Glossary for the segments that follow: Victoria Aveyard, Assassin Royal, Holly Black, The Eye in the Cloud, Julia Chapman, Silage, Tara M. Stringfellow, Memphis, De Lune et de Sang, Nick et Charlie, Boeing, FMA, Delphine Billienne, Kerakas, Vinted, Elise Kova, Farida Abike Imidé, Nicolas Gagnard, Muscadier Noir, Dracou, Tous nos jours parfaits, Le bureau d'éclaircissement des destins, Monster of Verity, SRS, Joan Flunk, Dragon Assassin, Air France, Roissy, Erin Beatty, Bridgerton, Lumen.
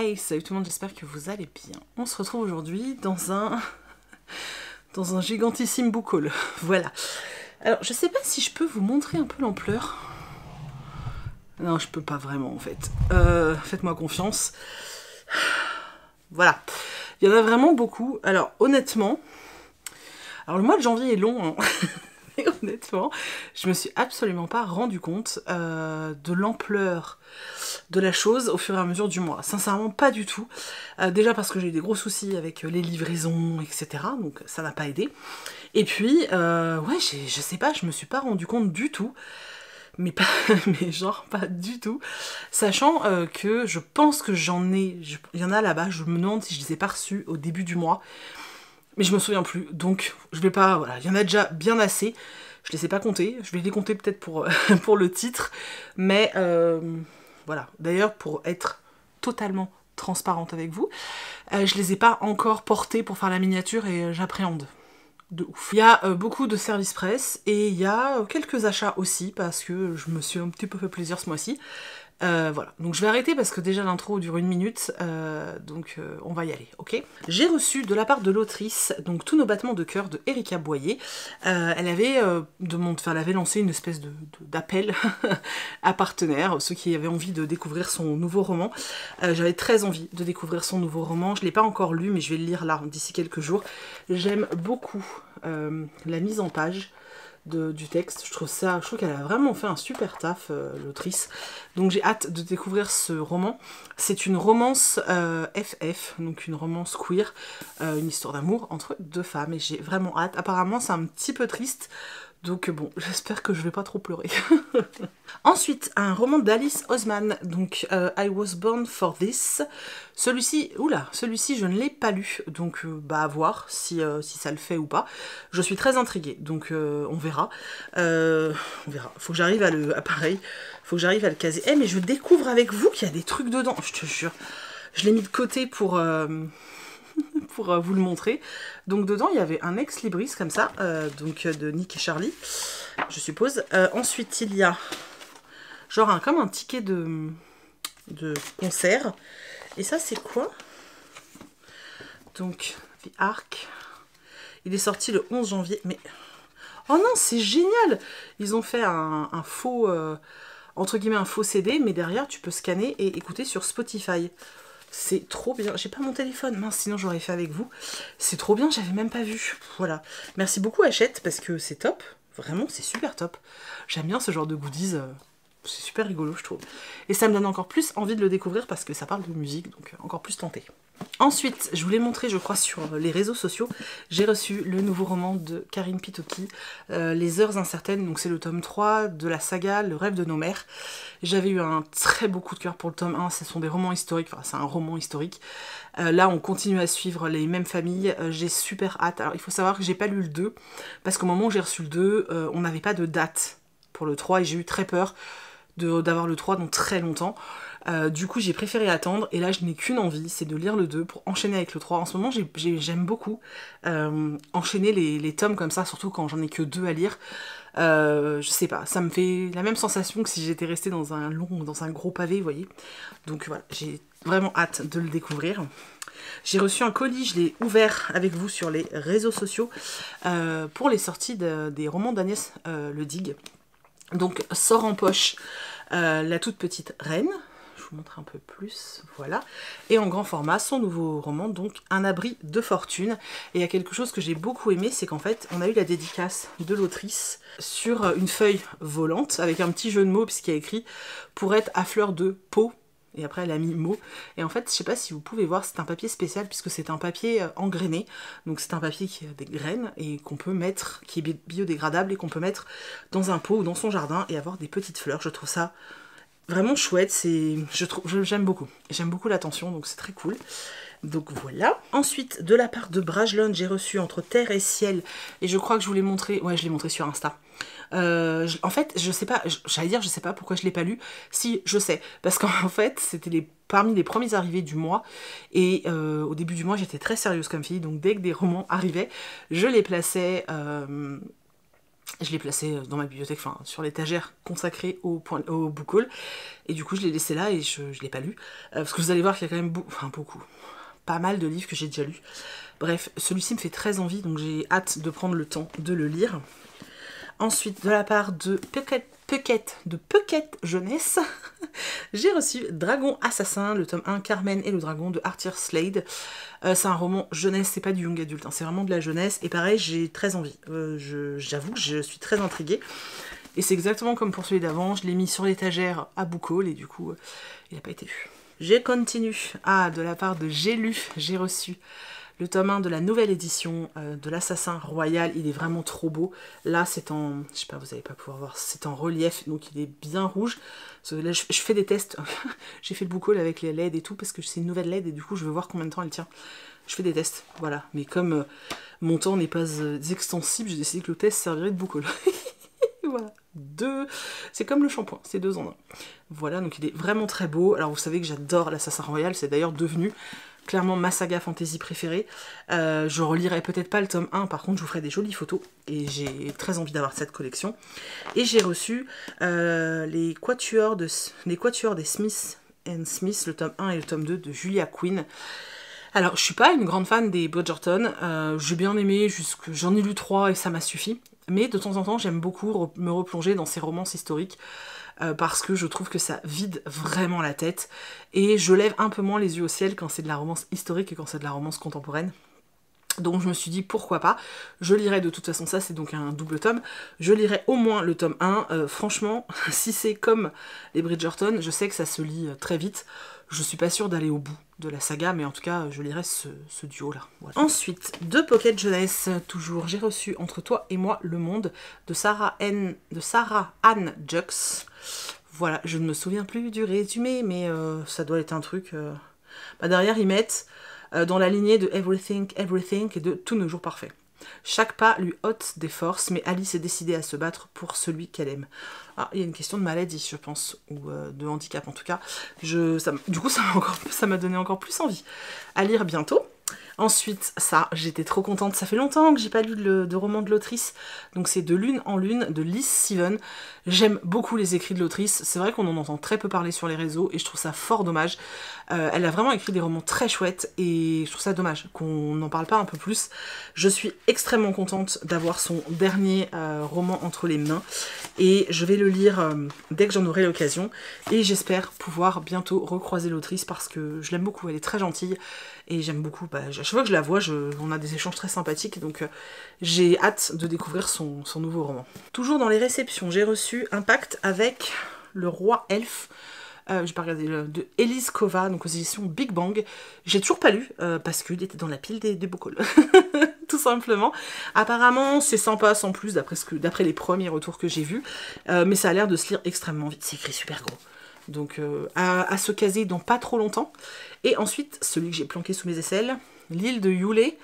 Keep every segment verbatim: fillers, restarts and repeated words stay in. Hey, salut tout le monde, j'espère que vous allez bien. On se retrouve aujourd'hui dans un... dans un gigantissime book haul. Voilà. Alors, je sais pas si je peux vous montrer un peu l'ampleur. Non, je peux pas vraiment, en fait. Euh, Faites-moi confiance. Voilà. Il y en a vraiment beaucoup. Alors, honnêtement... Alors, le mois de janvier est long, hein. Et honnêtement, je me suis absolument pas rendu compte euh, de l'ampleur de la chose au fur et à mesure du mois. Sincèrement, pas du tout. Euh, déjà parce que j'ai eu des gros soucis avec les livraisons, et cetera. Donc ça n'a pas aidé. Et puis, euh, ouais, je sais pas, je me suis pas rendu compte du tout. Mais, pas, mais genre pas du tout. Sachant euh, que je pense que j'en ai... Il y en a là-bas, je me demande si je les ai pas reçus au début du mois. Mais je me souviens plus, donc je vais pas, voilà, il y en a déjà bien assez, je les ai pas comptés, je vais les compter peut-être pour, pour le titre, mais euh, voilà, d'ailleurs pour être totalement transparente avec vous, euh, je les ai pas encore portés pour faire la miniature et j'appréhende, de ouf. Il y a euh, beaucoup de services presse et il y a quelques achats aussi parce que je me suis un petit peu fait plaisir ce mois-ci, Euh, voilà, donc je vais arrêter parce que déjà l'intro dure une minute, euh, donc euh, on va y aller, ok? J'ai reçu de la part de l'autrice, donc Tous nos battements de cœur de Erika Boyer. Euh, elle, avait, euh, de mon... enfin, elle avait lancé une espèce de, d'appel à partenaires, ceux qui avaient envie de découvrir son nouveau roman. Euh, J'avais très envie de découvrir son nouveau roman, je ne l'ai pas encore lu, mais je vais le lire là, d'ici quelques jours. J'aime beaucoup euh, la mise en page. De, du texte, je trouve ça, je trouve qu'elle a vraiment fait un super taf, euh, l'autrice, donc j'ai hâte de découvrir ce roman. C'est une romance euh, F F, donc une romance queer, euh, une histoire d'amour entre deux femmes, et j'ai vraiment hâte. Apparemment c'est un petit peu triste, donc bon, j'espère que je vais pas trop pleurer. Ensuite, un roman d'Alice Osman, donc euh, I was born for this. Celui-ci, oula, celui-ci je ne l'ai pas lu, donc euh, bah à voir si, euh, si ça le fait ou pas. Je suis très intriguée, donc euh, on verra. Euh, on verra, faut que j'arrive à le... À pareil, faut que j'arrive à le caser. Eh hey, mais je découvre avec vous qu'il y a des trucs dedans, je te jure. Je l'ai mis de côté pour... Euh... pour vous le montrer. Donc dedans il y avait un ex-libris comme ça, euh, donc de Nick et Charlie, je suppose. Euh, ensuite il y a genre un, comme un ticket de, de concert. Et ça c'est quoi? Donc The Ark. Il est sorti le onze janvier. Mais oh non, c'est génial! Ils ont fait un, un faux, euh, entre guillemets un faux C D, mais derrière tu peux scanner et écouter sur Spotify. C'est trop bien, j'ai pas mon téléphone, mince, sinon j'aurais fait avec vous. C'est trop bien, j'avais même pas vu, voilà. Merci beaucoup Hachette, parce que c'est top, vraiment c'est super top. J'aime bien ce genre de goodies, c'est super rigolo je trouve. Et ça me donne encore plus envie de le découvrir parce que ça parle de musique, donc encore plus tenté. Ensuite, je vous l'ai montré, je crois, sur les réseaux sociaux, j'ai reçu le nouveau roman de Karine Pitocchi, euh, Les heures incertaines, donc c'est le tome trois de la saga Le rêve de nos mères. J'avais eu un très beau coup de cœur pour le tome un, ce sont des romans historiques, enfin c'est un roman historique. Euh, là on continue à suivre les mêmes familles, euh, j'ai super hâte. Alors il faut savoir que j'ai pas lu le deux, parce qu'au moment où j'ai reçu le deux, euh, on n'avait pas de date pour le trois et j'ai eu très peur d'avoir le trois dans très longtemps. Euh, du coup j'ai préféré attendre et là je n'ai qu'une envie, c'est de lire le deux pour enchaîner avec le trois. En ce moment j'aime beaucoup euh, enchaîner les, les tomes comme ça, surtout quand j'en ai que deux à lire. Euh, je sais pas, ça me fait la même sensation que si j'étais restée dans un long, dans un gros pavé, vous voyez. Donc voilà, j'ai vraiment hâte de le découvrir. J'ai reçu un colis, je l'ai ouvert avec vous sur les réseaux sociaux euh, pour les sorties de, des romans d'Agnès euh, Le Digue. Donc sort en poche euh, La toute petite reine, je vous montre un peu plus, voilà, et en grand format son nouveau roman, donc Un abri de fortune. Et il y a quelque chose que j'ai beaucoup aimé, c'est qu'en fait on a eu la dédicace de l'autrice sur une feuille volante avec un petit jeu de mots, puisqu'il y a écrit pour être à fleur de peau, et après elle a mis mot. Et en fait je sais pas si vous pouvez voir, c'est un papier spécial puisque c'est un papier engrainé, donc c'est un papier qui a des graines et qu'on peut mettre, qui est biodégradable et qu'on peut mettre dans un pot ou dans son jardin et avoir des petites fleurs. Je trouve ça vraiment chouette, c'est, je trouve, j'aime beaucoup, j'aime beaucoup l'attention, donc c'est très cool. Donc voilà. Ensuite, de la part de Bragelonne, j'ai reçu Entre terre et ciel, et je crois que je vous l'ai montré, ouais je l'ai montré sur Insta. Euh, je, en fait, je sais pas, j'allais dire je sais pas pourquoi je l'ai pas lu, si je sais, parce qu'en fait c'était les, parmi les premiers arrivés du mois, et euh, au début du mois j'étais très sérieuse comme fille, donc dès que des romans arrivaient, je les plaçais... Euh, Je l'ai placé dans ma bibliothèque, enfin sur l'étagère consacrée au, point, au book haul. Et du coup, je l'ai laissé là et je ne l'ai pas lu. Euh, parce que vous allez voir qu'il y a quand même be enfin, beaucoup, pas mal de livres que j'ai déjà lus. Bref, celui-ci me fait très envie, donc j'ai hâte de prendre le temps de le lire. Ensuite, de la part de Pocket, Pocket, de Pocket Jeunesse, j'ai reçu Dragon Assassin, le tome un, Carmen et le Dragon de Arthur Slade. Euh, c'est un roman jeunesse, c'est pas du young adulte, hein, c'est vraiment de la jeunesse. Et pareil, j'ai très envie. Euh, J'avoue que je suis très intriguée. Et c'est exactement comme pour celui d'avant, je l'ai mis sur l'étagère à book haul et du coup, euh, il n'a pas été lu. Je continue. Ah, de la part de J'ai lu, j'ai reçu le tome un de la nouvelle édition euh, de l'Assassin Royal. Il est vraiment trop beau. Là, c'est en... Je sais pas, vous n'allez pas pouvoir voir. C'est en relief, donc il est bien rouge. Là, je, je fais des tests. J'ai fait le book haul avec les L E D et tout, parce que c'est une nouvelle L E D, et du coup, je veux voir combien de temps elle tient. Je fais des tests, voilà. Mais comme euh, mon temps n'est pas euh, extensible, j'ai décidé que le test servirait de book haul. Voilà, deux... C'est comme le shampoing, c'est deux en un. Voilà, donc il est vraiment très beau. Alors, vous savez que j'adore l'Assassin Royal. C'est d'ailleurs devenu... clairement ma saga fantasy préférée. Euh, je relirai peut-être pas le tome un, par contre je vous ferai des jolies photos, et j'ai très envie d'avoir cette collection. Et j'ai reçu euh, les Quatuors de, les Quatuor des Smith and Smith, le tome un et le tome deux de Julia Quinn. Alors je suis pas une grande fan des Bridgerton, euh, j'ai bien aimé, jusque j'en ai lu trois et ça m'a suffi, mais de temps en temps j'aime beaucoup me replonger dans ces romances historiques, Euh, parce que je trouve que ça vide vraiment la tête, et je lève un peu moins les yeux au ciel quand c'est de la romance historique et quand c'est de la romance contemporaine. Donc je me suis dit pourquoi pas, je lirai de toute façon ça, c'est donc un double tome, je lirai au moins le tome un, euh, franchement, si c'est comme les Bridgerton, je sais que ça se lit très vite, je suis pas sûre d'aller au bout de la saga, mais en tout cas je lirai ce, ce duo là. Voilà. Ensuite, de Pocket Jeunesse, toujours, j'ai reçu Entre toi et moi, le monde, de Sarah, N... de Sarah Ann Jux. Voilà, je ne me souviens plus du résumé, mais euh, ça doit être un truc... Euh... Bah, derrière ils mettent... Euh, dans la lignée de Everything, Everything et de Tous nos jours parfaits. Chaque pas lui ôte des forces, mais Alice est décidée à se battre pour celui qu'elle aime. Ah, il y a une question de maladie, je pense, ou euh, de handicap en tout cas. Je, ça, du coup, ça m'a encore, ça m'a donné encore plus envie à lire bientôt. Ensuite, ça, j'étais trop contente, ça fait longtemps que j'ai pas lu de, de roman de l'autrice, donc c'est De Lune en Lune, de Liz Seven. J'aime beaucoup les écrits de l'autrice, c'est vrai qu'on en entend très peu parler sur les réseaux, et je trouve ça fort dommage. Euh, elle a vraiment écrit des romans très chouettes, et je trouve ça dommage qu'on n'en parle pas un peu plus. Je suis extrêmement contente d'avoir son dernier euh, roman entre les mains, et je vais le lire euh, dès que j'en aurai l'occasion, et j'espère pouvoir bientôt recroiser l'autrice, parce que je l'aime beaucoup, elle est très gentille, et j'aime beaucoup... Bah, à chaque fois que je la vois, je, on a des échanges très sympathiques, donc euh, j'ai hâte de découvrir son, son nouveau roman. Toujours dans les réceptions, j'ai reçu un pacte avec le roi elfe, euh, j'ai pas regardé, de Elise Kova, donc aux éditions Big Bang. J'ai toujours pas lu, euh, parce qu'il était dans la pile des, des book hauls. Tout simplement. Apparemment, c'est sympa sans plus, d'après ce que, d'après les premiers retours que j'ai vus, euh, mais ça a l'air de se lire extrêmement vite, c'est écrit super gros. Donc euh, à, à se caser dans pas trop longtemps. Et ensuite, celui que j'ai planqué sous mes aisselles, L'île de Yule,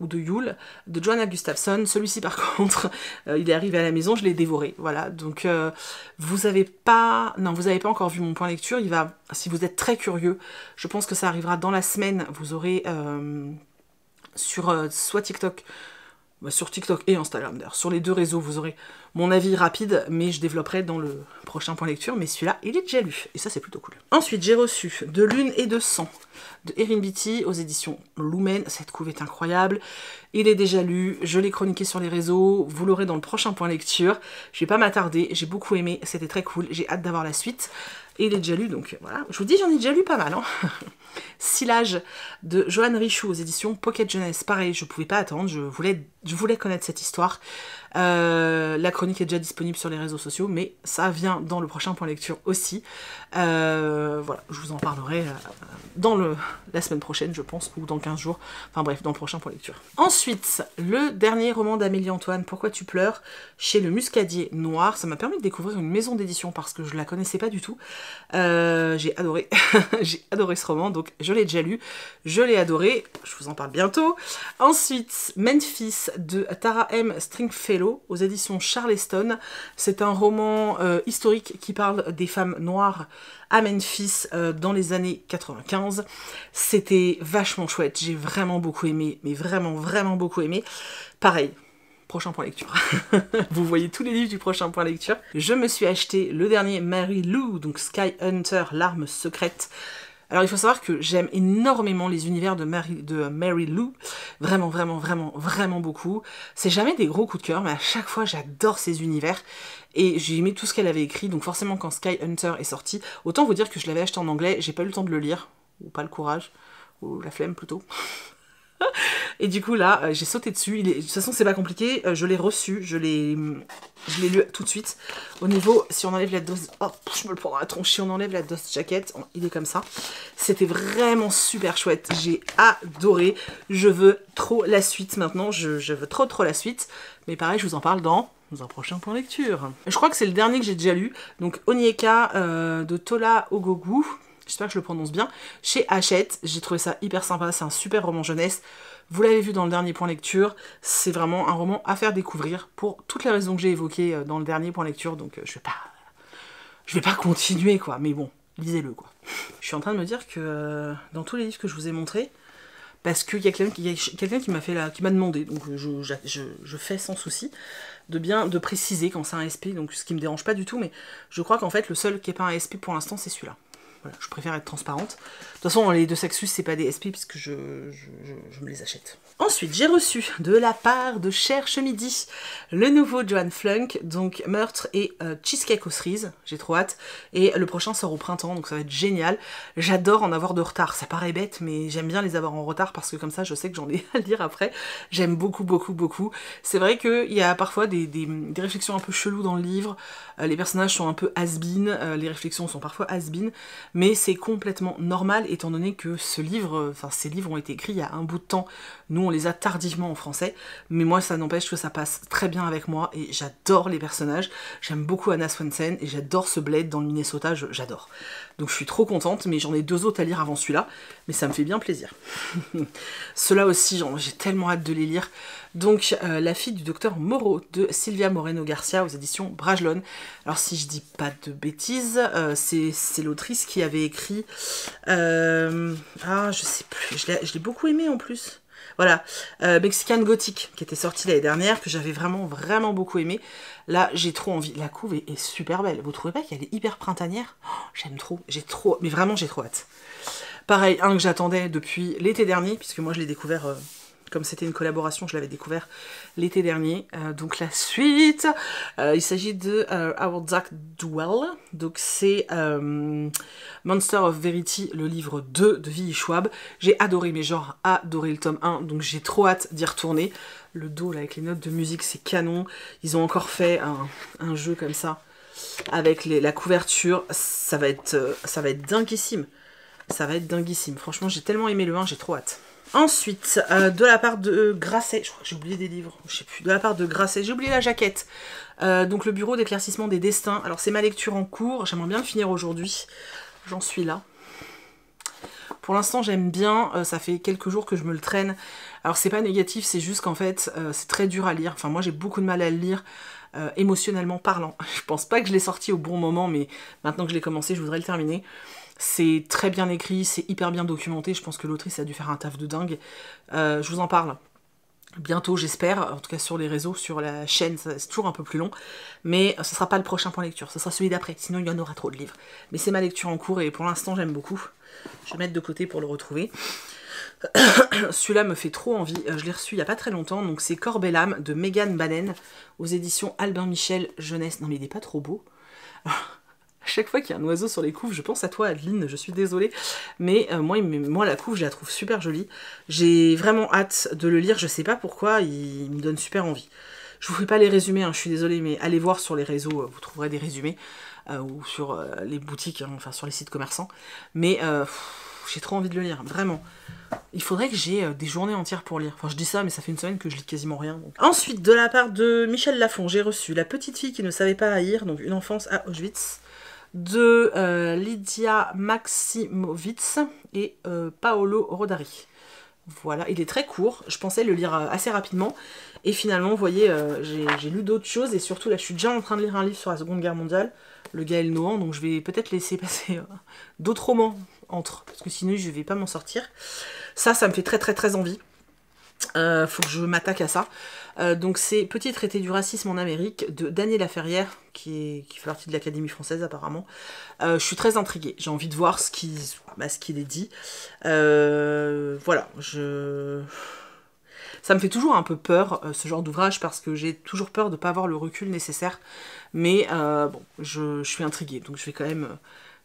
ou de Yule, de Joan Augustafson. Celui-ci, par contre, euh, il est arrivé à la maison, je l'ai dévoré. Voilà, donc euh, vous avez pas... Non, vous n'avez pas encore vu mon point lecture. Il va... Si vous êtes très curieux, je pense que ça arrivera dans la semaine. Vous aurez euh, sur euh, soit TikTok... Bah, sur TikTok et Instagram, d'ailleurs. Sur les deux réseaux, vous aurez mon avis rapide, mais je développerai dans le prochain point lecture. Mais celui-là, il est déjà lu. Et ça, c'est plutôt cool. Ensuite, j'ai reçu De Lune et de Sang, de Erin Beatty, aux éditions Lumen. Cette couve est incroyable. Il est déjà lu. Je l'ai chroniqué sur les réseaux. Vous l'aurez dans le prochain point lecture. Je vais pas m'attarder. J'ai beaucoup aimé. C'était très cool. J'ai hâte d'avoir la suite. Et il est déjà lu, donc voilà. Je vous dis, j'en ai déjà lu pas mal. Hein. Silage de Joanne Richou aux éditions Pocket Jeunesse. Pareil, je pouvais pas attendre, je voulais, je voulais connaître cette histoire. Euh, la chronique est déjà disponible sur les réseaux sociaux, mais ça vient dans le prochain point lecture aussi. Euh, voilà, je vous en parlerai dans le, la semaine prochaine, je pense, ou dans quinze jours. Enfin bref, dans le prochain point lecture. Ensuite, le dernier roman d'Amélie Antoine, Pourquoi tu pleures, chez le Muscadier Noir. Ça m'a permis de découvrir une maison d'édition parce que je la connaissais pas du tout. Euh, j'ai adoré, j'ai adoré ce roman, donc je l'ai déjà lu, je l'ai adoré, je vous en parle bientôt. Ensuite, Memphis de Tara M. Stringfellow aux éditions Charleston. C'est un roman euh, historique qui parle des femmes noires à Memphis euh, dans les années quatre-vingt-quinze. C'était vachement chouette, j'ai vraiment beaucoup aimé, mais vraiment, vraiment beaucoup aimé. Pareil, prochain point lecture. Vous voyez tous les livres du prochain point lecture. Je me suis acheté le dernier Mary Lou, donc Sky Hunter, l'arme secrète. Alors il faut savoir que j'aime énormément les univers de Mary, de Mary Lou, vraiment, vraiment, vraiment, vraiment beaucoup. C'est jamais des gros coups de cœur, mais à chaque fois j'adore ces univers. Et j'ai aimé tout ce qu'elle avait écrit, donc forcément quand Sky Hunter est sorti, autant vous dire que je l'avais acheté en anglais, j'ai pas eu le temps de le lire, ou pas le courage, ou la flemme plutôt. Et du coup là, j'ai sauté dessus, il est... de toute façon c'est pas compliqué, je l'ai reçu, je l'ai je l'ai lu tout de suite. Au niveau, si on enlève la dose, oh je me le prends dans la tronche, si on enlève la dose jacket, il est comme ça. C'était vraiment super chouette, j'ai adoré, je veux trop la suite maintenant, je, je veux trop trop la suite, mais pareil je vous en parle dans... dans un prochain point lecture. Je crois que c'est le dernier que j'ai déjà lu, donc Onyeka euh, de Tola Ogogu, j'espère que je le prononce bien, chez Hachette. J'ai trouvé ça hyper sympa, c'est un super roman jeunesse, vous l'avez vu dans le dernier point lecture, c'est vraiment un roman à faire découvrir pour toutes les raisons que j'ai évoquées dans le dernier point lecture, donc euh, je vais pas je vais pas continuer quoi, mais bon, lisez-le quoi. Je suis en train de me dire que euh, dans tous les livres que je vous ai montrés, parce qu'il y a quelqu'un qui, quelqu'un qui m'a fait la, qui m'a demandé, donc je, je, je, je fais sans souci, de bien de préciser quand c'est un S P, donc ce qui me dérange pas du tout, mais je crois qu'en fait le seul qui n'est pas un S P pour l'instant c'est celui-là. Voilà, je préfère être transparente. De toute façon, les deux Saxus, c'est pas des S P puisque je, je, je, je me les achète. Ensuite, j'ai reçu de la part de Cherche Midi le nouveau Joan Flunk, donc Meurtre et euh, Cheesecake aux cerises. J'ai trop hâte. Et le prochain sort au printemps, donc ça va être génial. J'adore en avoir de retard. Ça paraît bête, mais j'aime bien les avoir en retard parce que comme ça, je sais que j'en ai à lire après. J'aime beaucoup, beaucoup, beaucoup. C'est vrai qu'il y a parfois des, des, des réflexions un peu cheloues dans le livre. Euh, les personnages sont un peu has-been. Euh, les réflexions sont parfois has-been. Mais c'est complètement normal étant donné que ce livre, enfin ces livres ont été écrits il y a un bout de temps. Nous on les a tardivement en français, mais moi ça n'empêche que ça passe très bien avec moi et j'adore les personnages. J'aime beaucoup Anna Swensen et j'adore ce bled dans le Minnesota, j'adore. Donc je suis trop contente, mais j'en ai deux autres à lire avant celui-là, mais ça me fait bien plaisir. Ceux-là aussi, j'ai tellement hâte de les lire. Donc euh, La fille du docteur Moreau de Silvia Moreno Garcia aux éditions Bragelonne. Alors si je dis pas de bêtises, euh, c'est l'autrice qui avait écrit... Euh, ah, je sais plus, je l'ai beaucoup aimé en plus. Voilà, euh, Mexican Gothic, qui était sorti l'année dernière, que j'avais vraiment, vraiment beaucoup aimé. Là, j'ai trop envie. La couve est, est super belle. Vous trouvez pas qu'elle est hyper printanière? Oh, j'aime trop, j'ai trop... Mais vraiment, j'ai trop hâte. Pareil, un que j'attendais depuis l'été dernier, puisque moi, je l'ai découvert... Euh, comme c'était une collaboration, je l'avais découvert l'été dernier. Euh, donc la suite, euh, il s'agit de euh, Our Dark Duel. Donc c'est euh, Monster of Verity, le livre deux de Willy Schwab. J'ai adoré, mais genre adoré le tome un, donc j'ai trop hâte d'y retourner. Le dos là avec les notes de musique, c'est canon. Ils ont encore fait un, un jeu comme ça avec les, la couverture. Ça va être, euh, ça va être dinguissime. Ça va être dinguissime. Franchement, j'ai tellement aimé le un, j'ai trop hâte. Ensuite, euh, de la part de euh, Grasset, je crois que j'ai oublié des livres, je sais plus, de la part de Grasset, j'ai oublié la jaquette, euh, donc le bureau d'éclaircissement des destins, alors c'est ma lecture en cours, j'aimerais bien le finir aujourd'hui, j'en suis là. Pour l'instant j'aime bien, euh, ça fait quelques jours que je me le traîne, alors c'est pas négatif, c'est juste qu'en fait euh, c'est très dur à lire, enfin moi j'ai beaucoup de mal à le lire, euh, émotionnellement parlant, je pense pas que je l'ai sorti au bon moment, mais maintenant que je l'ai commencé je voudrais le terminer. C'est très bien écrit, c'est hyper bien documenté, je pense que l'autrice a dû faire un taf de dingue. Euh, je vous en parle bientôt, j'espère, en tout cas sur les réseaux, sur la chaîne, c'est toujours un peu plus long, mais ce sera pas le prochain point lecture, ce sera celui d'après, sinon il y en aura trop de livres. Mais c'est ma lecture en cours et pour l'instant j'aime beaucoup, je vais mettre de côté pour le retrouver. Celui-là me fait trop envie, je l'ai reçu il n'y a pas très longtemps, donc c'est Corps et l'âme de Megan Bannen aux éditions Albin Michel Jeunesse. Non mais il n'est pas trop beau. Chaque fois qu'il y a un oiseau sur les couves, je pense à toi Adeline, je suis désolée, mais euh, moi, moi la couve je la trouve super jolie, j'ai vraiment hâte de le lire, je sais pas pourquoi, il, il me donne super envie. Je vous fais pas les résumés, hein, je suis désolée, mais allez voir sur les réseaux, vous trouverez des résumés, euh, ou sur euh, les boutiques, hein, enfin sur les sites commerçants, mais euh, j'ai trop envie de le lire, vraiment. Il faudrait que j'ai des journées entières pour lire. Enfin, je dis ça, mais ça fait une semaine que je lis quasiment rien. Donc. Ensuite, de la part de Michel Lafon, j'ai reçu La petite fille qui ne savait pas haïr, donc une enfance à Auschwitz, de euh, Lydia Maximovitz et euh, Paolo Rodari. Voilà, il est très court, je pensais le lire euh, assez rapidement, et finalement, vous voyez, euh, j'ai lu d'autres choses, et surtout là, je suis déjà en train de lire un livre sur la Seconde Guerre mondiale, le Gaël Nohan, donc je vais peut-être laisser passer euh, d'autres romans entre, parce que sinon, je vais pas m'en sortir. Ça, ça me fait très très très envie. Euh, faut que je m'attaque à ça. Euh, donc c'est Petit traité du racisme en Amérique de Daniel Laferrière, qui, est, qui fait partie de l'Académie française apparemment. Euh, je suis très intriguée, j'ai envie de voir ce qu'il bah, ce qu'il est dit. Euh, voilà, je... Ça me fait toujours un peu peur, euh, ce genre d'ouvrage, parce que j'ai toujours peur de ne pas avoir le recul nécessaire. Mais euh, bon, je, je suis intriguée, donc je vais quand même,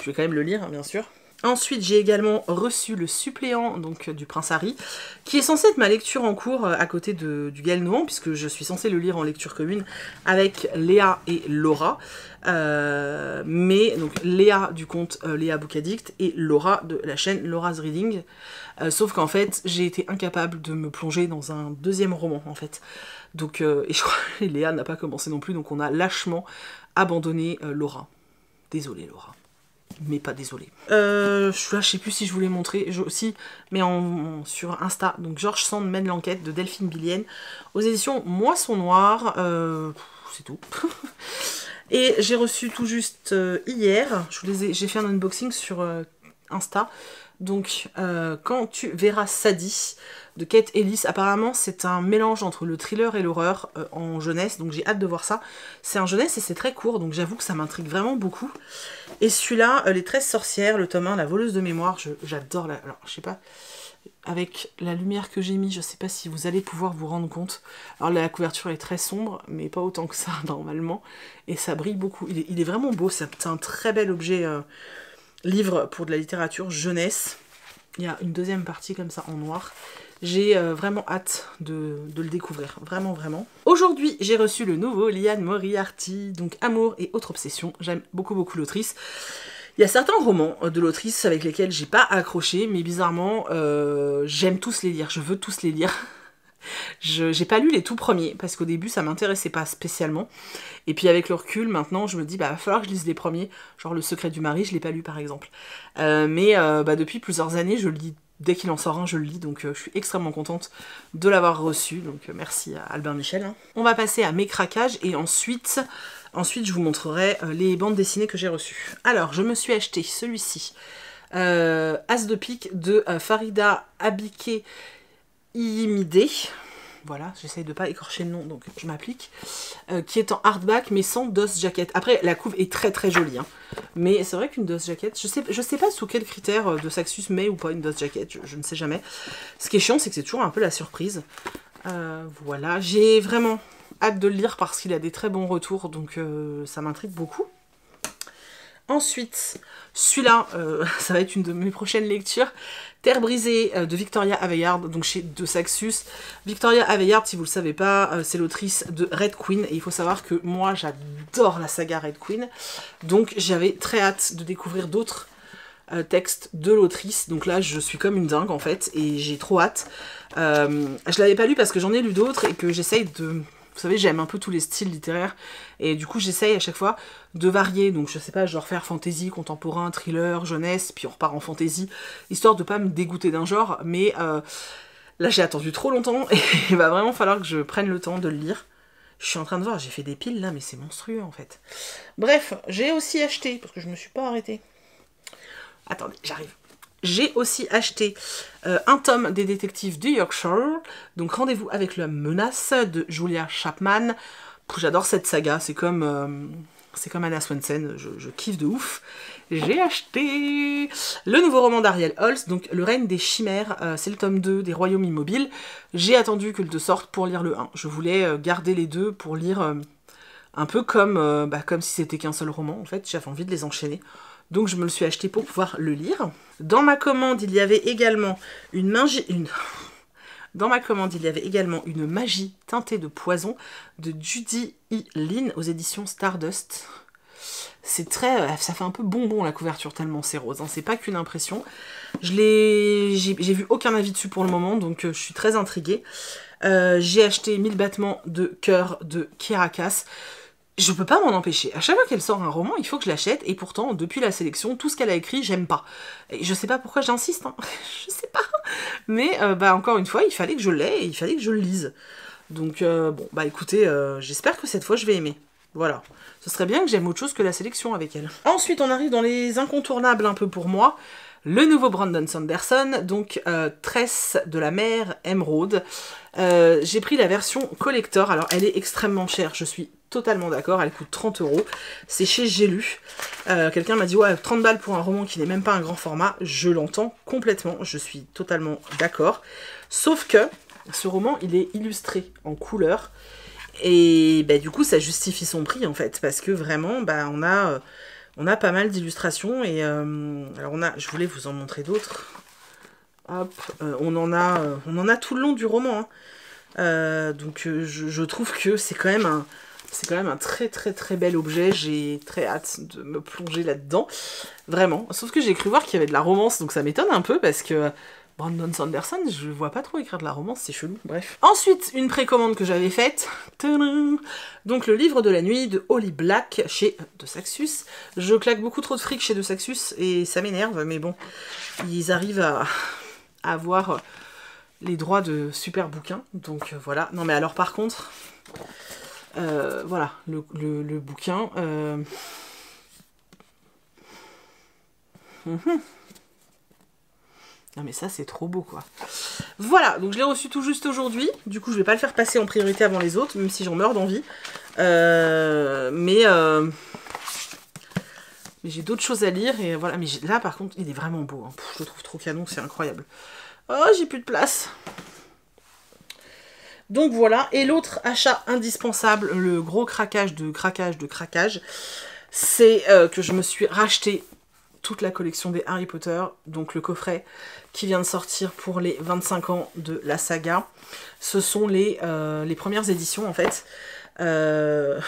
je vais quand même le lire, hein, bien sûr. Ensuite, j'ai également reçu Le suppléant donc, du Prince Harry, qui est censé être ma lecture en cours à côté de, du Galnouan, puisque je suis censée le lire en lecture commune avec Léa et Laura. Euh, mais donc Léa du compte euh, Léa Book Addict et Laura de la chaîne Laura's Reading. Euh, sauf qu'en fait, j'ai été incapable de me plonger dans un deuxième roman, en fait. Donc, euh, et je crois que Léa n'a pas commencé non plus, donc on a lâchement abandonné euh, Laura. Désolée, Laura. Mais pas désolée. Euh, je suis là, je sais plus si je vous l'ai montré, je, si, mais en, en, sur Insta. Donc Georges Sand mène l'enquête de Delphine Billienne aux éditions Moisson Noire. Euh, c'est tout. Et j'ai reçu tout juste euh, hier, j'ai fait un unboxing sur euh, Insta. Donc, euh, Quand tu verras Sadie, de Kate Ellis, apparemment c'est un mélange entre le thriller et l'horreur euh, en jeunesse, donc j'ai hâte de voir ça. C'est en jeunesse et c'est très court, donc j'avoue que ça m'intrigue vraiment beaucoup. Et celui-là, euh, Les treize sorcières, le tome un, La voleuse de mémoire, j'adore la... Alors, je sais pas, avec la lumière que j'ai mis, je sais pas si vous allez pouvoir vous rendre compte. Alors la couverture est très sombre, mais pas autant que ça, normalement, et ça brille beaucoup. Il est, il est vraiment beau, c'est un très bel objet... Euh... livre pour de la littérature jeunesse. Il y a une deuxième partie comme ça en noir. J'ai euh, vraiment hâte de, de le découvrir, vraiment vraiment. Aujourd'hui, j'ai reçu le nouveau Liane Moriarty, donc Amour et autres obsessions. J'aime beaucoup beaucoup l'autrice. Il y a certains romans de l'autrice avec lesquels j'ai pas accroché, mais bizarrement, euh, j'aime tous les lire, je veux tous les lire. J'ai pas lu les tout premiers parce qu'au début ça m'intéressait pas spécialement, et puis avec le recul maintenant je me dis bah va falloir que je lise les premiers, genre Le secret du mari je l'ai pas lu par exemple, euh, mais euh, bah, depuis plusieurs années je le lis, dès qu'il en sort un je le lis, donc euh, je suis extrêmement contente de l'avoir reçu, donc euh, merci à Albin Michel, hein. On va passer à mes craquages et ensuite, ensuite je vous montrerai euh, les bandes dessinées que j'ai reçues. Alors je me suis acheté celui-ci, euh, As de pique de euh, Farida Abike Imidé, voilà, j'essaye de pas écorcher le nom, donc je m'applique, euh, qui est en hardback, mais sans dos jacket. Après, la couve est très très jolie, hein. Mais c'est vrai qu'une dos jacket, je sais, je sais pas sous quel critère de Saxus met ou pas une dos jacket, je, je ne sais jamais. Ce qui est chiant, c'est que c'est toujours un peu la surprise. Euh, voilà, j'ai vraiment hâte de le lire parce qu'il a des très bons retours, donc euh, ça m'intrigue beaucoup. Ensuite, celui-là, euh, ça va être une de mes prochaines lectures, Terre brisée euh, de Victoria Aveyard, donc chez De Saxus. Victoria Aveyard, si vous ne le savez pas, euh, c'est l'autrice de Red Queen, et il faut savoir que moi j'adore la saga Red Queen, donc j'avais très hâte de découvrir d'autres euh, textes de l'autrice, donc là je suis comme une dingue en fait, et j'ai trop hâte. Euh, je ne l'avais pas lu parce que j'en ai lu d'autres, et que j'essaye de... Vous savez, j'aime un peu tous les styles littéraires et du coup j'essaye à chaque fois de varier, donc je sais pas, genre faire fantasy, contemporain, thriller, jeunesse, puis on repart en fantasy, histoire de pas me dégoûter d'un genre, mais euh, là j'ai attendu trop longtemps et il va vraiment falloir que je prenne le temps de le lire. Je suis en train de voir, j'ai fait des piles là, mais c'est monstrueux en fait. Bref, j'ai aussi acheté, parce que je me suis pas arrêtée. Attendez, j'arrive. J'ai aussi acheté euh, un tome des détectives du Yorkshire, donc Rendez-vous avec la menace de Julia Chapman. J'adore cette saga, c'est comme, euh, comme Anna Swensen, je, je kiffe de ouf. J'ai acheté le nouveau roman d'Ariel Holtz, donc Le règne des chimères, euh, c'est le tome deux des Royaumes immobiles. J'ai attendu que le deux sorte pour lire le un. Je voulais euh, garder les deux pour lire euh, un peu comme, euh, bah, comme si c'était qu'un seul roman, en fait, j'avais envie de les enchaîner. Donc je me le suis acheté pour pouvoir le lire. Dans ma commande, il y avait également une magie, une... Dans ma commande, il y avait également une magie teintée de poison de Judy E. Lynn aux éditions Stardust. C'est très... Ça fait un peu bonbon la couverture tellement c'est rose, hein. C'est pas qu'une impression. Je l'ai... J'ai vu aucun avis dessus pour le moment, donc je suis très intriguée. Euh, J'ai acheté mille battements de cœur de Kerakas. Je peux pas m'en empêcher. À chaque fois qu'elle sort un roman, il faut que je l'achète. Et pourtant, depuis la sélection, tout ce qu'elle a écrit, j'aime pas. Et je sais pas pourquoi j'insiste, hein. Je sais pas. Mais euh, bah encore une fois, il fallait que je l'aie et il fallait que je le lise. Donc euh, bon, bah écoutez, euh, j'espère que cette fois, je vais aimer. Voilà. Ce serait bien que j'aime autre chose que la sélection avec elle. Ensuite, on arrive dans les incontournables un peu pour moi. le nouveau Brandon Sanderson, donc euh, Tresse de la mer émeraude. Euh, j'ai pris la version collector, alors elle est extrêmement chère, je suis totalement d'accord, elle coûte trente euros, c'est chez J'ai lu. Euh, quelqu'un m'a dit ouais, trente balles pour un roman qui n'est même pas un grand format, je l'entends complètement, je suis totalement d'accord, sauf que ce roman il est illustré en couleur et bah, du coup ça justifie son prix en fait, parce que vraiment bah, on a euh, on a pas mal d'illustrations et euh, alors on a, je voulais vous en montrer d'autres. Hop, euh, on en a euh, on en a tout le long du roman, hein. euh, donc euh, je, je trouve que c'est quand même un C'est quand même un très très très bel objet, j'ai très hâte de me plonger là-dedans, vraiment. Sauf que j'ai cru voir qu'il y avait de la romance, donc ça m'étonne un peu parce que Brandon Sanderson, je vois pas trop écrire de la romance, c'est chelou, bref. Ensuite, une précommande que j'avais faite, tadam, donc le livre de la nuit de Holly Black chez De Saxus. Je claque beaucoup trop de fric chez De Saxus et ça m'énerve, mais bon, ils arrivent à, à avoir les droits de super bouquins, donc voilà. Non mais alors par contre... Euh, voilà, le, le, le bouquin. Euh... Mmh. Non mais ça c'est trop beau quoi. Voilà, donc je l'ai reçu tout juste aujourd'hui. Du coup je vais pas le faire passer en priorité avant les autres, même si j'en meurs d'envie. Euh... Mais, euh... mais j'ai d'autres choses à lire et voilà. Mais là par contre il est vraiment beau, hein. Pff, je le trouve trop canon, c'est incroyable. Oh j'ai plus de place. Donc voilà, et l'autre achat indispensable, le gros craquage de craquage de craquage, c'est euh, que je me suis racheté toute la collection des Harry Potter, donc le coffret qui vient de sortir pour les vingt-cinq ans de la saga. Ce sont les, euh, les premières éditions en fait. Euh...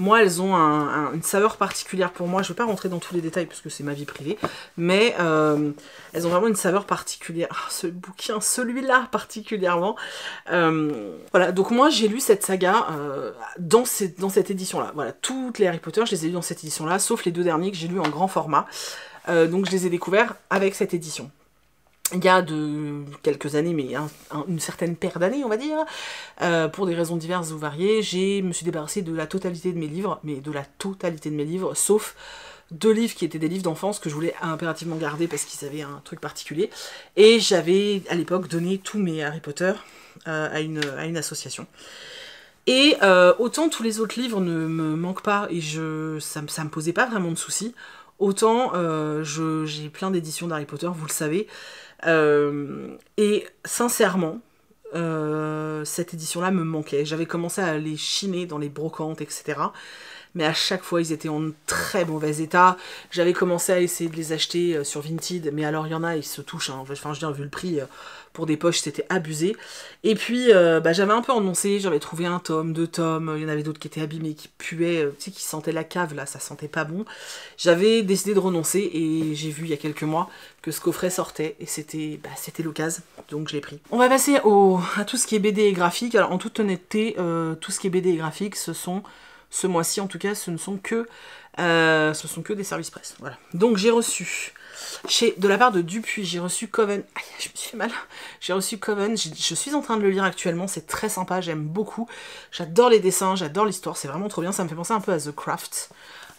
Moi, elles ont un, un, une saveur particulière pour moi. Je ne vais pas rentrer dans tous les détails parce que c'est ma vie privée. Mais euh, elles ont vraiment une saveur particulière. Oh, ce bouquin, celui-là particulièrement. Euh, voilà, donc moi, j'ai lu cette saga euh, dans, ces, dans cette édition-là. Voilà, toutes les Harry Potter, je les ai lus dans cette édition-là, sauf les deux derniers que j'ai lus en grand format. Euh, donc, je les ai découverts avec cette édition. Il y a de quelques années, mais un, un, une certaine paire d'années, on va dire, euh, pour des raisons diverses ou variées, je me suis débarrassée de la totalité de mes livres, mais de la totalité de mes livres, sauf deux livres qui étaient des livres d'enfance que je voulais impérativement garder parce qu'ils avaient un truc particulier. Et j'avais, à l'époque, donné tous mes Harry Potter euh, à, une, à une association. Et euh, autant tous les autres livres ne me manquent pas et je, ça, ça me posait pas vraiment de soucis, autant euh, j'ai plein d'éditions d'Harry Potter, vous le savez. Euh, et sincèrement, euh, cette édition-là me manquait. J'avais commencé à les chiner dans les brocantes, et cetera. Mais à chaque fois, ils étaient en très mauvais état. J'avais commencé à essayer de les acheter sur Vinted, mais alors il y en a, ils se touchent, hein. Enfin, je veux dire, vu le prix, pour des poches, c'était abusé. Et puis, euh, bah, j'avais un peu ennoncé, j'avais trouvé un tome, deux tomes, il y en avait d'autres qui étaient abîmés, qui puaient, tu sais, qui sentaient la cave, là, ça sentait pas bon. J'avais décidé de renoncer, et j'ai vu il y a quelques mois que ce coffret sortait, et c'était bah, c'était l'occasion, donc j'ai pris. On va passer au, à tout ce qui est B D et graphique. Alors, en toute honnêteté, euh, tout ce qui est B D et graphique, ce sont... Ce mois-ci, en tout cas, ce ne sont que, euh, ce sont que des services presse. Voilà. Donc, j'ai reçu, chez, de la part de Dupuis, j'ai reçu Coven. Aïe, je me suis fait mal. J'ai reçu Coven. Je, je suis en train de le lire actuellement. C'est très sympa. J'aime beaucoup. J'adore les dessins. J'adore l'histoire. C'est vraiment trop bien. Ça me fait penser un peu à The Craft,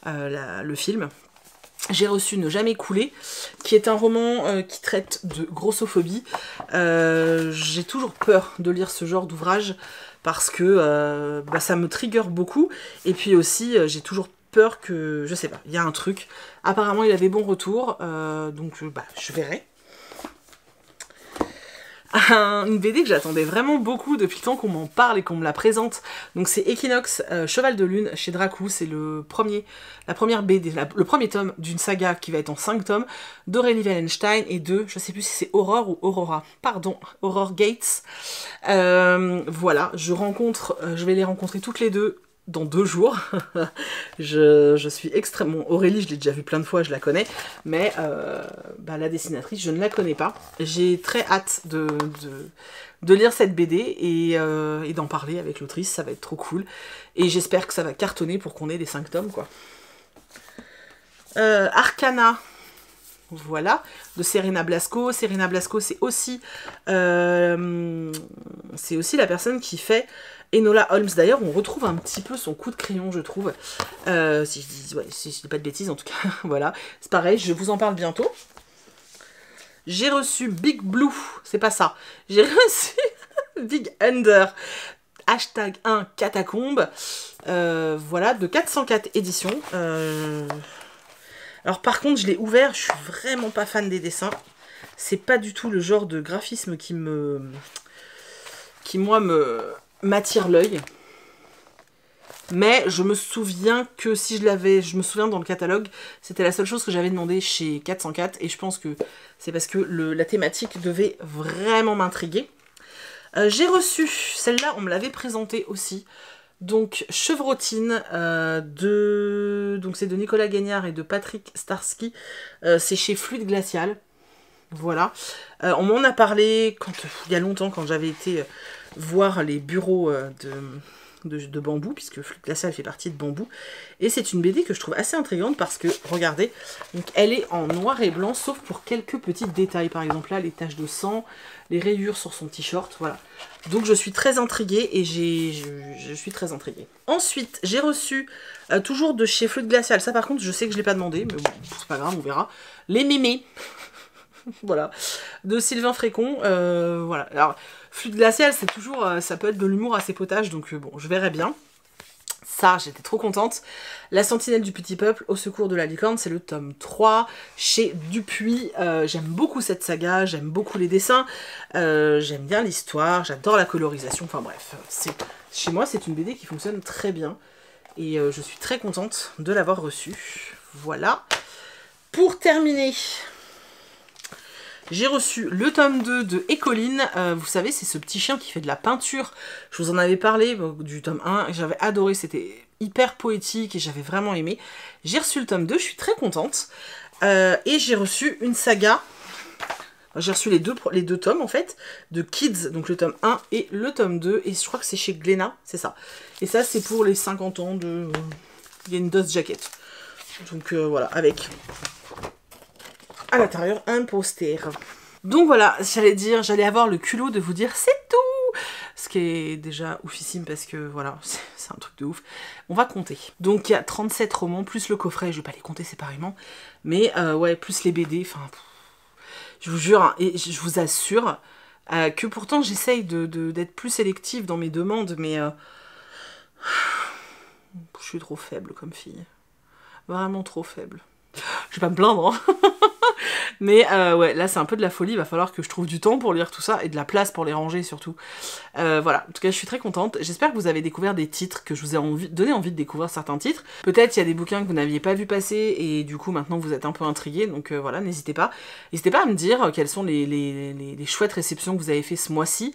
euh, la, le film. J'ai reçu Ne jamais couler, qui est un roman euh, qui traite de grossophobie. Euh, j'ai toujours peur de lire ce genre d'ouvrage parce que euh, bah, ça me trigger beaucoup. Et puis aussi, euh, j'ai toujours peur que... Je sais pas, il y a un truc. Apparemment, il a des bons retours, euh, donc bah, je verrai. Une B D que j'attendais vraiment beaucoup depuis le temps qu'on m'en parle et qu'on me la présente. Donc c'est Equinox, euh, Cheval de Lune, chez Dracou. C'est le premier, la première B D, la, le premier tome d'une saga qui va être en cinq tomes, d'Aurélie Wallenstein et de, je sais plus si c'est Aurore ou Aurora, pardon, Aurore Gates. Euh, voilà, je rencontre, euh, je vais les rencontrer toutes les deux dans deux jours. je, je suis extrêmement... Aurélie, je l'ai déjà vue plein de fois, je la connais, mais euh, bah, la dessinatrice, je ne la connais pas. J'ai très hâte de, de, de lire cette B D et, euh, et d'en parler avec l'autrice, ça va être trop cool. Et j'espère que ça va cartonner pour qu'on ait des cinq tomes, quoi. Euh, Arcana, voilà, de Serena Blasco. Serena Blasco, c'est aussi, euh, c'est aussi la personne qui fait... Enola Holmes, d'ailleurs, on retrouve un petit peu son coup de crayon, je trouve. Euh, si je dis, ouais, si je dis pas de bêtises, en tout cas, voilà. C'est pareil, je vous en parle bientôt. J'ai reçu Big Blue, c'est pas ça. J'ai reçu Big Under, hashtag un catacombe, euh, voilà, de quatre cent quatre éditions. Euh... Alors par contre, je l'ai ouvert, je suis vraiment pas fan des dessins. C'est pas du tout le genre de graphisme qui me... qui moi me... m'attire l'œil. Mais je me souviens que si je l'avais... Je me souviens dans le catalogue, c'était la seule chose que j'avais demandé chez quatre cent quatre. Et je pense que c'est parce que le, la thématique devait vraiment m'intriguer. Euh, J'ai reçu... Celle-là, on me l'avait présentée aussi. Donc, Chevrotine, euh, de... Donc c'est de Nicolas Gagnard et de Patrick Starski. Euh, c'est chez Fluide Glacial. Voilà. Euh, on m'en a parlé quand, il y a longtemps, quand j'avais été voir les bureaux de... De, de Bambou, puisque Fluide Glacial fait partie de Bambou. Et c'est une B D que je trouve assez intrigante parce que, regardez, donc elle est en noir et blanc, sauf pour quelques petits détails. Par exemple là, les taches de sang, les rayures sur son t-shirt, voilà. Donc je suis très intriguée et j'ai, je, je suis très intriguée. Ensuite, j'ai reçu, euh, toujours de chez Fluide Glacial, ça par contre, je sais que je ne l'ai pas demandé, mais bon, c'est pas grave, on verra. Les mémés, voilà, de Sylvain Frécon, euh, voilà. Alors, Fluide Glacial, c'est toujours, ça peut être de l'humour assez potage, donc bon, je verrai bien. Ça, j'étais trop contente. La Sentinelle du Petit Peuple, au secours de la licorne, c'est le tome trois, chez Dupuis. Euh, j'aime beaucoup cette saga, j'aime beaucoup les dessins, euh, j'aime bien l'histoire, j'adore la colorisation, enfin bref. Chez moi, c'est une B D qui fonctionne très bien, et euh, je suis très contente de l'avoir reçue. Voilà. Pour terminer... J'ai reçu le tome deux de Écoline, euh, vous savez, c'est ce petit chien qui fait de la peinture. Je vous en avais parlé du tome un, j'avais adoré, c'était hyper poétique et j'avais vraiment aimé. J'ai reçu le tome deux, je suis très contente. Euh, et j'ai reçu une saga, j'ai reçu les deux, les deux tomes en fait, de Kids, donc le tome un et le tome deux. Et je crois que c'est chez Glénat, c'est ça. Et ça, c'est pour les cinquante ans de Yendos Jacket. Donc euh, voilà, avec... à l'intérieur un poster. Donc voilà, j'allais dire, j'allais avoir le culot de vous dire c'est tout, ce qui est déjà oufissime parce que voilà, c'est un truc de ouf. On va compter. Donc il y a trente-sept romans, plus le coffret, je vais pas les compter séparément, mais euh, ouais, plus les B D, enfin, je vous jure, hein, et je vous assure euh, que pourtant j'essaye de, de, d'être plus sélective dans mes demandes, mais euh, je suis trop faible comme fille. Vraiment trop faible. Je vais pas me plaindre, hein. Mais euh, ouais, là c'est un peu de la folie, il va falloir que je trouve du temps pour lire tout ça, et de la place pour les ranger surtout. Euh, voilà, en tout cas je suis très contente, j'espère que vous avez découvert des titres, que je vous ai envie, donné envie de découvrir certains titres. Peut-être il y a des bouquins que vous n'aviez pas vu passer, et du coup maintenant vous êtes un peu intrigués, donc euh, voilà, n'hésitez pas. N'hésitez pas à me dire quelles sont les, les, les, les chouettes réceptions que vous avez fait ce mois-ci.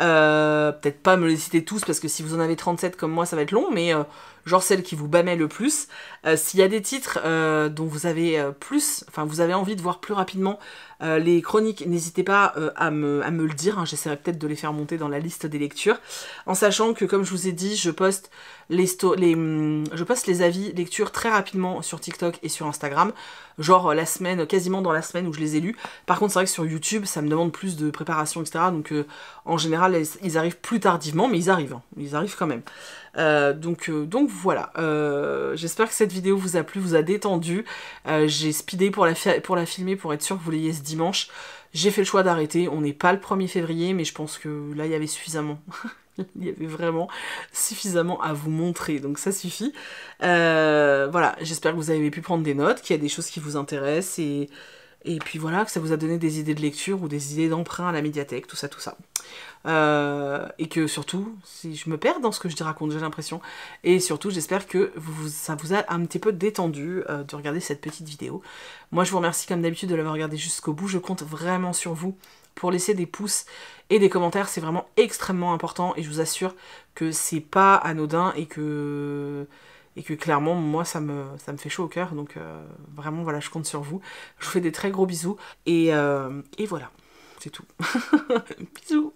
Euh, peut-être pas me les citer tous parce que si vous en avez trente-sept comme moi ça va être long, mais euh, genre celle qui vous bâmait le plus. euh, s'il y a des titres euh, dont vous avez euh, plus, enfin vous avez envie de voir plus rapidement euh, les chroniques, n'hésitez pas euh, à, me, à me le dire, hein. J'essaierai peut-être de les faire monter dans la liste des lectures, en sachant que comme je vous ai dit, je poste les, les, hum, je poste les avis lectures très rapidement sur TikTok et sur Instagram, genre euh, la semaine, quasiment dans la semaine où je les ai lus. Par contre c'est vrai que sur YouTube ça me demande plus de préparation, etc., donc euh, en général ils arrivent plus tardivement, mais ils arrivent, hein. Ils arrivent quand même. Euh, donc, euh, donc voilà, euh, j'espère que cette vidéo vous a plu, vous a détendu. Euh, j'ai speedé pour la, pour la filmer, pour être sûr que vous l'ayez ce dimanche. J'ai fait le choix d'arrêter, on n'est pas le premier février, mais je pense que là il y avait suffisamment, il y avait vraiment suffisamment à vous montrer, donc ça suffit. Euh, voilà, j'espère que vous avez pu prendre des notes, qu'il y a des choses qui vous intéressent, et... Et puis voilà, que ça vous a donné des idées de lecture ou des idées d'emprunt à la médiathèque, tout ça, tout ça. Euh, et que surtout, si je me perds dans ce que je raconte, j'ai l'impression. Et surtout, j'espère que vous, ça vous a un petit peu détendu euh, de regarder cette petite vidéo. Moi, je vous remercie comme d'habitude de l'avoir regardée jusqu'au bout. Je compte vraiment sur vous pour laisser des pouces et des commentaires. C'est vraiment extrêmement important et je vous assure que c'est pas anodin et que... Et que clairement, moi, ça me, ça me fait chaud au cœur. Donc, euh, vraiment, voilà, je compte sur vous. Je vous fais des très gros bisous. Et, euh, et voilà, c'est tout. Bisous.